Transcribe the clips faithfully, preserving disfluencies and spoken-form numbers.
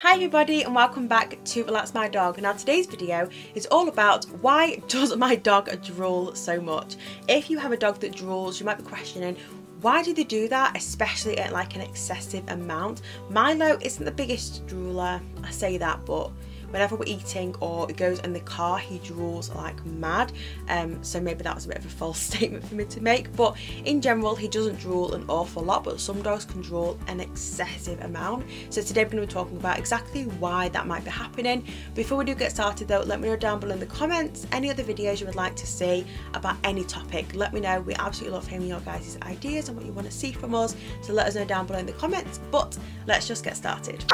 Hi everybody and welcome back to Relax My Dog. Now today's video is all about why does my dog drool so much. If you have a dog that drools, you might be questioning why do they do that, especially at like an excessive amount. Milo isn't the biggest drooler, I say that, but whenever we're eating or it goes in the car, he drools like mad. Um, so maybe that was a bit of a false statement for me to make. But in general, he doesn't drool an awful lot, but some dogs can drool an excessive amount. So today we're going to be talking about exactly why that might be happening. Before we do get started though, let me know down below in the comments any other videos you would like to see about any topic. Let me know. We absolutely love hearing your guys' ideas and what you want to see from us. So let us know down below in the comments. But let's just get started.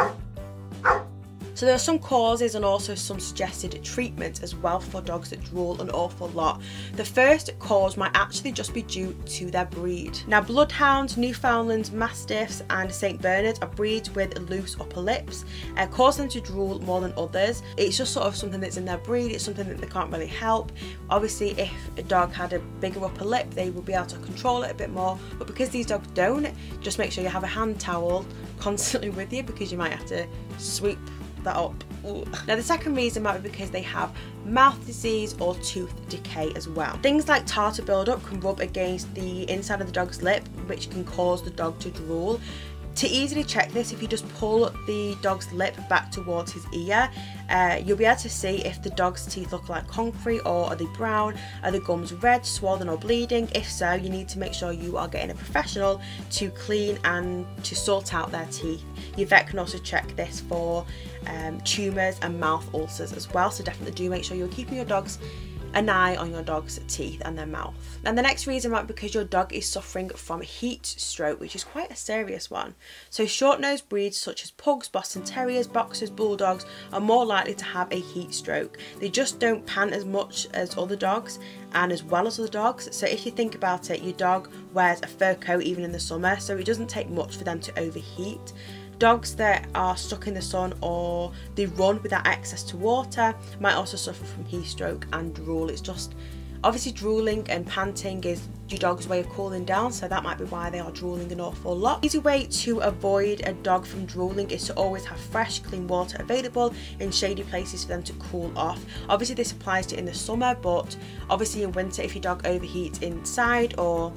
So there are some causes and also some suggested treatments as well for dogs that drool an awful lot. The first cause might actually just be due to their breed. Now Bloodhounds, Newfoundlands, Mastiffs and St Bernard are breeds with loose upper lips and uh, cause them to drool more than others. It's just sort of something that's in their breed, it's something that they can't really help. Obviously if a dog had a bigger upper lip they would be able to control it a bit more, but because these dogs don't, just make sure you have a hand towel constantly with you because you might have to sweep that up. Ooh. Now the second reason might be because they have mouth disease or tooth decay as well. Things like tartar buildup can rub against the inside of the dog's lip, which can cause the dog to drool. To easily check this, if you just pull the dog's lip back towards his ear, uh, you'll be able to see if the dog's teeth look like concrete or are they brown, are the gums red, swollen or bleeding. If so, you need to make sure you are getting a professional to clean and to sort out their teeth. Your vet can also check this for um, tumours and mouth ulcers as well, so definitely do make sure you're keeping your dog's an eye on your dog's teeth and their mouth. And the next reason might be because your dog is suffering from heat stroke, which is quite a serious one. So short-nosed breeds such as Pugs, Boston Terriers, Boxers, Bulldogs are more likely to have a heat stroke. They just don't pant as much as other dogs and as well as other dogs. So if you think about it, your dog wears a fur coat even in the summer, so it doesn't take much for them to overheat. Dogs that are stuck in the sun or they run without access to water might also suffer from heat stroke and drool. It's just obviously drooling and panting is your dog's way of cooling down, so that might be why they are drooling an awful lot. Easy way to avoid a dog from drooling is to always have fresh, clean water available in shady places for them to cool off. Obviously this applies to in the summer, but obviously in winter if your dog overheats inside or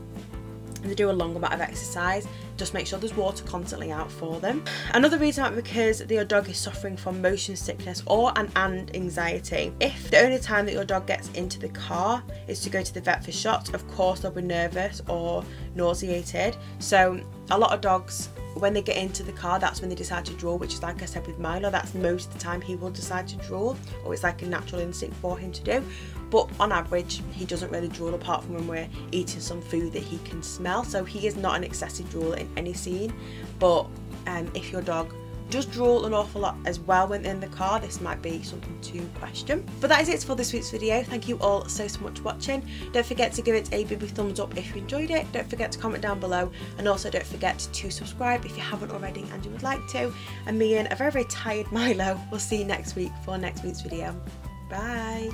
they do a long amount of exercise, just make sure there's water constantly out for them. Another reason might be because your dog is suffering from motion sickness or an and anxiety. If the only time that your dog gets into the car is to go to the vet for shots, of course they'll be nervous or nauseated. So a lot of dogs, when they get into the car, that's when they decide to drool, which is, like I said, with Milo, that's most of the time he will decide to drool, or it's like a natural instinct for him to do. But on average he doesn't really drool apart from when we're eating some food that he can smell, so he is not an excessive drooler in any scene. But um, if your dog does drool an awful lot as well when in the car, this might be something to question. But that is it for this week's video. Thank you all so so much for watching. Don't forget to give it a big thumbs up if you enjoyed it. Don't forget to comment down below, and also don't forget to subscribe if you haven't already and you would like to. And me and a very very tired Milo will see you next week for next week's video. Bye.